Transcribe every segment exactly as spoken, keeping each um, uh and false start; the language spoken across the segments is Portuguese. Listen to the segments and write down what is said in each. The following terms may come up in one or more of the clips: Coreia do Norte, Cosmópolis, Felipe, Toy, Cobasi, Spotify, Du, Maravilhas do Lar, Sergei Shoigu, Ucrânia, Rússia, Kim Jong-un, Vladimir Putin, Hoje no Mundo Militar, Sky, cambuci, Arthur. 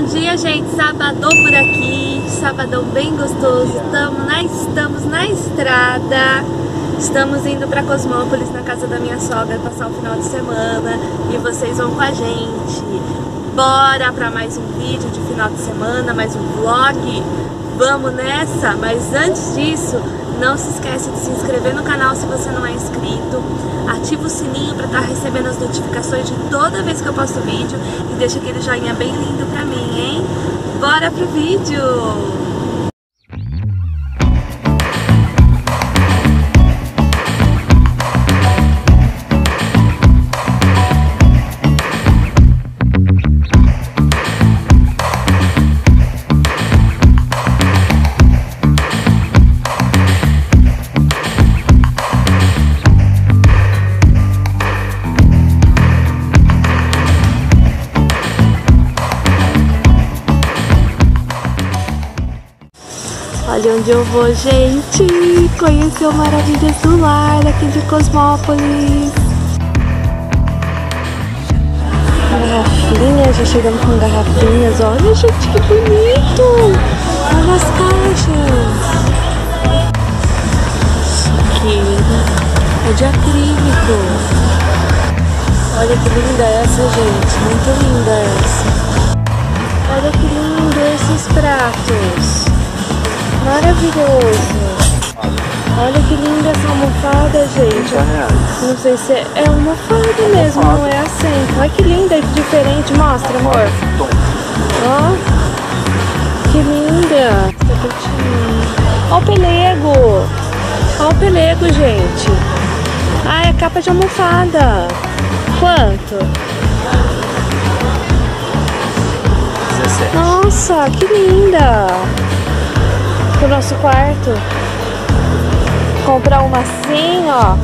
Bom dia, gente, sabadão por aqui, sabadão bem gostoso. Estamos na, estamos na estrada, estamos indo para Cosmópolis, na casa da minha sogra, passar o final de semana, e vocês vão com a gente. Bora para mais um vídeo de final de semana, mais um vlog. Vamos nessa, mas antes disso, não se esquece de se inscrever no canal se você não é inscrito. Ativa o sininho para estar recebendo as notificações de toda vez que eu posto vídeo. E deixa aquele joinha bem lindo para mim, hein? Bora pro vídeo! Olha onde eu vou, gente! Conhecer o Maravilhas do Lar aqui de Cosmópolis! Garrafinhas, já chegamos com garrafinhas. Olha, gente, que bonito! Olha as caixas! Aqui é de acrílico! Olha que linda essa, gente! Muito linda essa! Olha que lindo esses pratos! Maravilhoso! Olha que linda essa almofada, gente! Não sei se é, é almofada mesmo, não é assento. Olha que linda e diferente, mostra, amor! Ó, que linda! Ó o pelego! Ó o pelego, gente! Ah, é capa de almofada! Quanto? dezessete. Nossa, que linda! Pro nosso quarto, comprar uma assim, ó,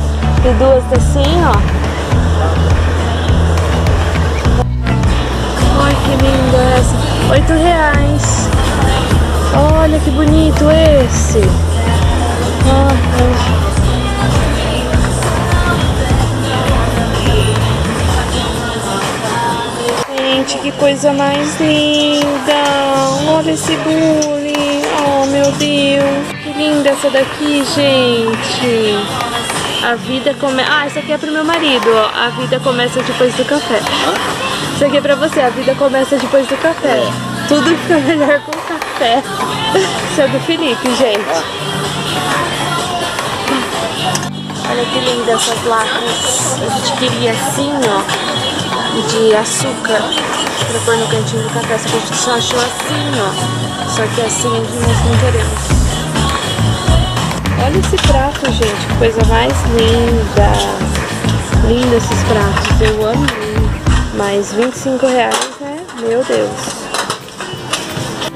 e duas assim, ó. Ai, que linda essa, oito reais. Olha que bonito esse. Ah, gente, que coisa mais linda. Olha esse bule. Oh, meu Deus, que linda essa daqui, gente. A vida começa... Ah, essa aqui é pro meu marido, ó. A vida começa depois do café. Isso aqui é pra você, a vida começa depois do café. É. Tudo fica melhor com o café. Isso é do Felipe, gente. Olha que linda essas latas. A gente queria assim, ó, de açúcar, pra pôr no cantinho do café. Só que a gente só achou assim, ó. Só que assim nós não queremos. Olha esse prato, gente. Que coisa mais linda. Linda esses pratos. Eu amo. Mas vinte e cinco reais, né? Meu Deus.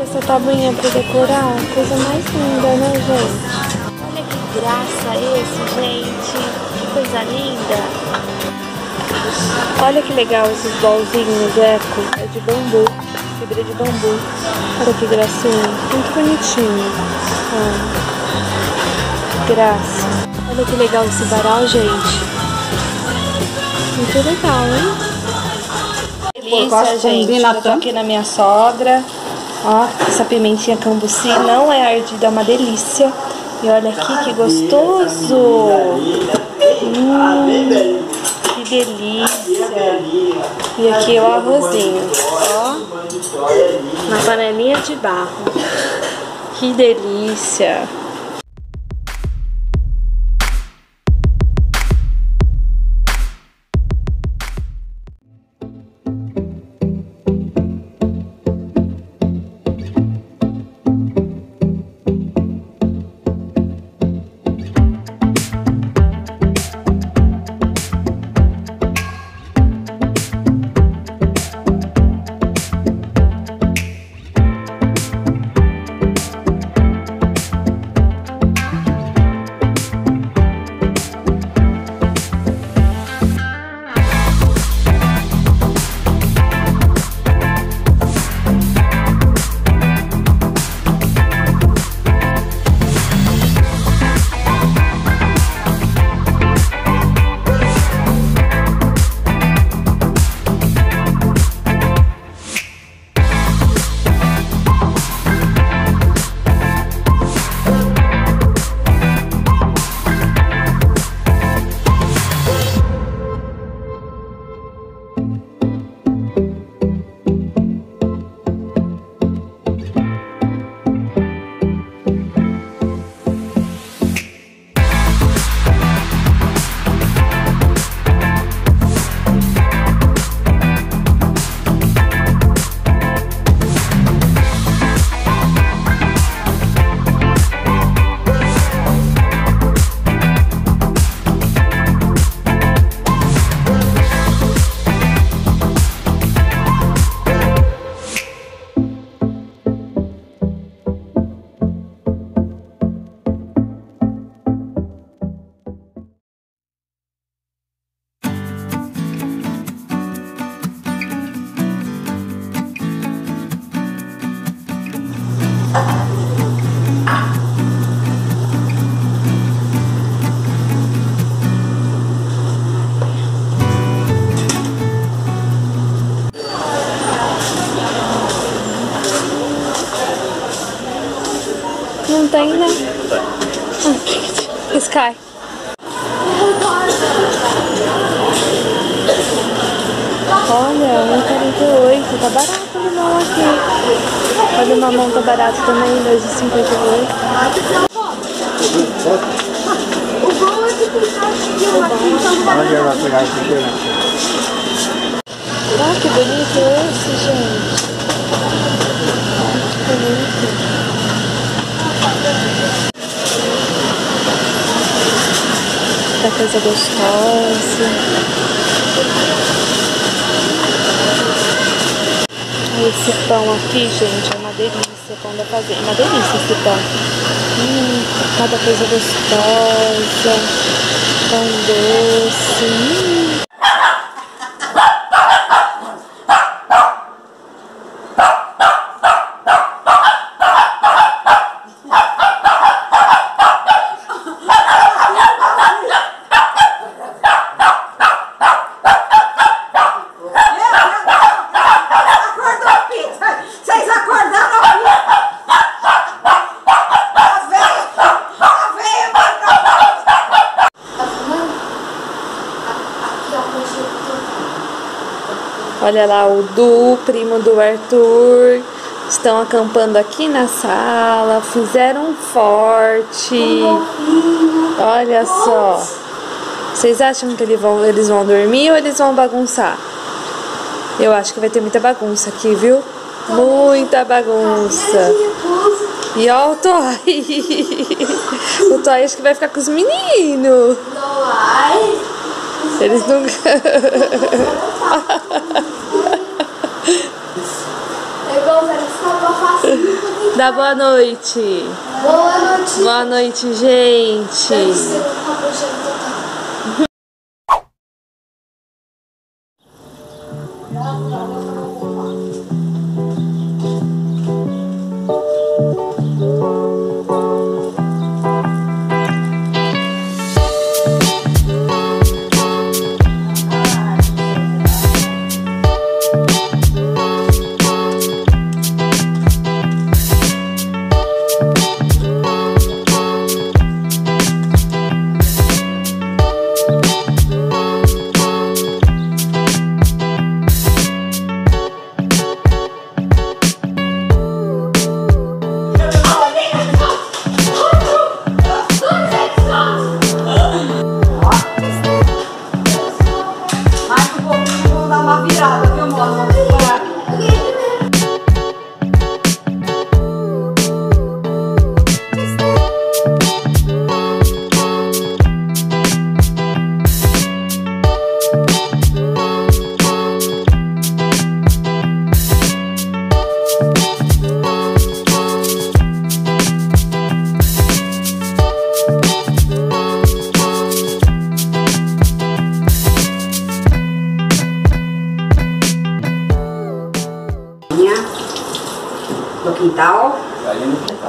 Essa tabuinha pra decorar. Coisa mais linda, né, gente? Olha que graça esse, gente. Que coisa linda. Olha que legal esses bolzinhos, eco. É de bambu. Fibra de bambu. Olha que gracinha. Muito bonitinho. Ah, graça. Olha que legal esse varal, gente. Muito legal, hein? Delícia, gente. Eu tô aqui na minha sogra. Ó, essa pimentinha cambuci não é ardida, é uma delícia. E olha aqui que gostoso. Hum, que delícia. E aqui o arrozinho. Ó. Uma panelinha de barro. Que delícia! Não tem, né? Sky. Olha, um real e quarenta e oito. Tá barato o limão aqui. Olha, o mamão tá barato também, dois reais e cinquenta e oito. O bom é que pintar aqui, eu aqui, pegar esse aqui. Ah, que bonito esse, gente. Que bonito. Muita coisa gostosa. Esse pão aqui, gente, é uma delícia quando eu fazer. É uma delícia esse pão. Hum, cada coisa gostosa. Pão doce. Hum. Olha lá, o Du, primo do Arthur, estão acampando aqui na sala, fizeram um forte. Olha só. Vocês acham que eles vão, eles vão dormir ou eles vão bagunçar? Eu acho que vai ter muita bagunça aqui, viu? Muita bagunça. E ó o Toy. O Toy acho que vai ficar com os meninos. Eles não... Dá boa noite. Boa noite. Boa noite, gente.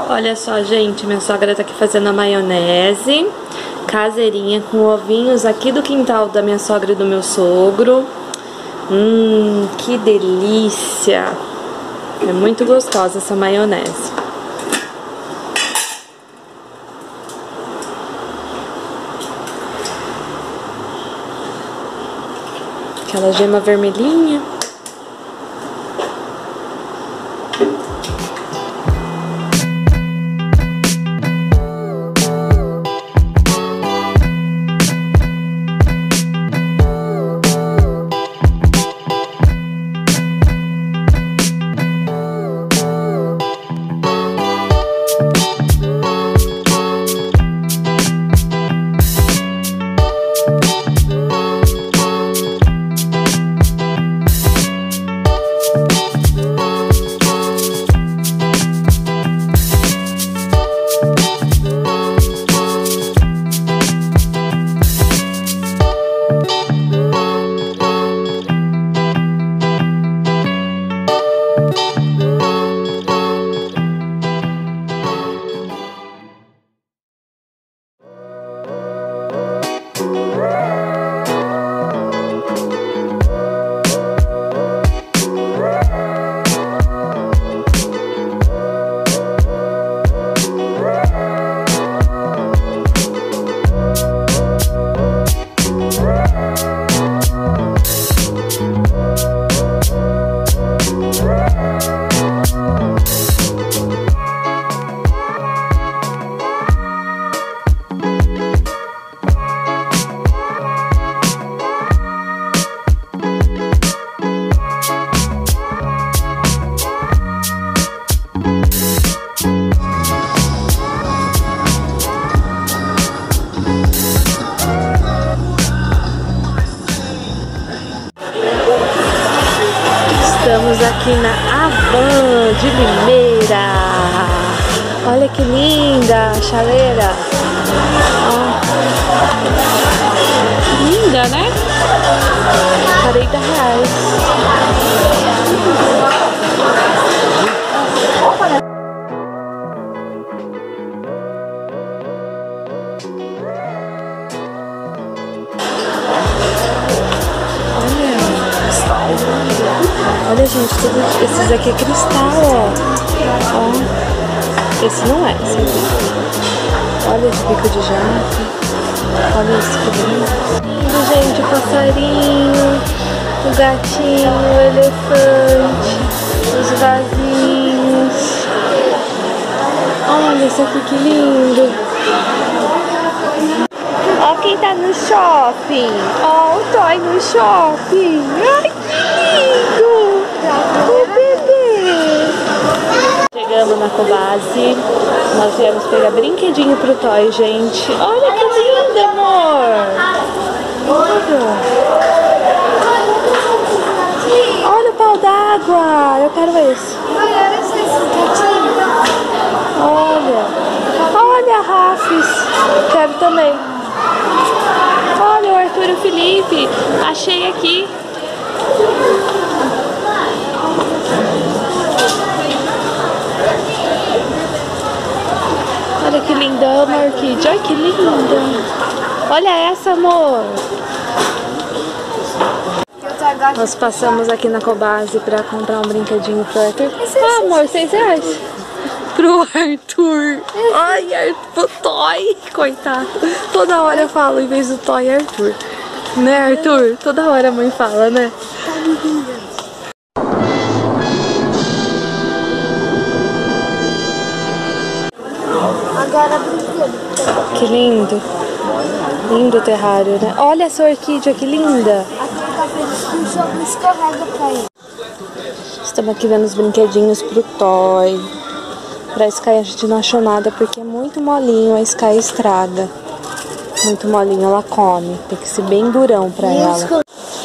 Olha só, gente, minha sogra tá aqui fazendo a maionese caseirinha com ovinhos aqui do quintal da minha sogra e do meu sogro. Hum, que delícia! É muito gostosa essa maionese. Aquela gema vermelhinha. van de primeira. Olha que linda a chaleira. Ó. Linda, né? quarenta reais. Olha, gente, tudo, esses aqui é cristal, ó. Ó. Esse não é, esse aqui. Olha esse bico de jaca. Olha esse bico. Gente, o passarinho, o gatinho, o elefante, os vasinhos. Olha esse aqui, que lindo. Ó quem tá no shopping. Ó o Toy no shopping. Ai, que lindo. O bebê! Chegamos na Cobasi, nós viemos pegar brinquedinho pro Toy, gente. Olha que lindo, amor! Olha, Olha o pau d'água! Eu quero esse. Olha! Olha a Rafis! Quero também. Olha o Arthur e o Felipe! Achei aqui! Olha que linda, amor, Kid. Olha que linda. Olha essa, amor. Nós passamos aqui na Cobasi pra comprar um brinquedinho pro Arthur. Ah, amor, seis reais. Pro Arthur. Ai, Arthur, pro Toy. Coitado. Toda hora eu falo, em vez do Toy, Arthur. Né, Arthur? Toda hora a mãe fala, né? Que lindo, lindo o terrário, né? Olha essa orquídea, que linda. Estamos aqui vendo os brinquedinhos pro Toy. Pra Sky a gente não achou nada porque é muito molinho, a Sky estraga. Muito molinho, ela come, tem que ser bem durão pra ela.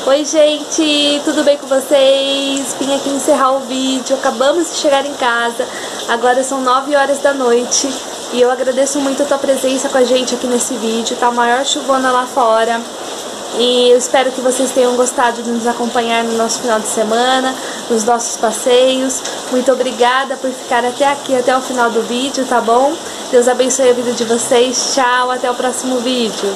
Oi, gente, tudo bem com vocês? Vim aqui encerrar o vídeo, acabamos de chegar em casa. Agora são nove horas da noite. E eu agradeço muito a tua presença com a gente aqui nesse vídeo. Tá a maior chuvona lá fora. E eu espero que vocês tenham gostado de nos acompanhar no nosso final de semana, nos nossos passeios. Muito obrigada por ficar até aqui, até o final do vídeo, tá bom? Deus abençoe a vida de vocês. Tchau, até o próximo vídeo.